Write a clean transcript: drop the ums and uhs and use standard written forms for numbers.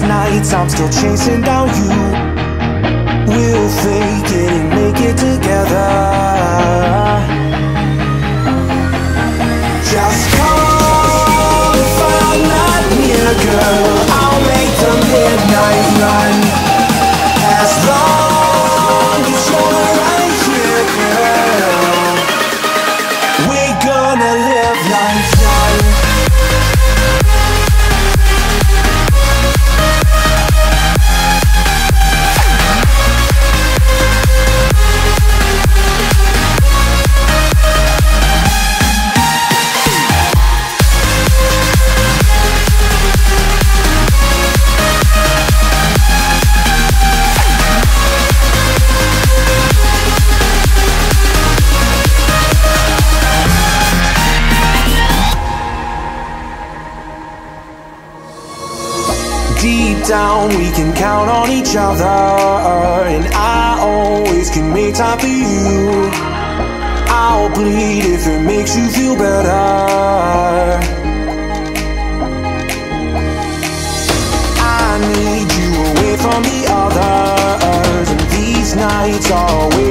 sleepless nights, I'm still chasing down you. We'll fake it and make it together. Just call if I'm not near, girl, I'll make the midnight run. As long as you're right here, girl, we're gonna live life right. Deep down we can count on each other, and I always can make time for you. I'll bleed if it makes you feel better. I need you away from the others, and these nights are away.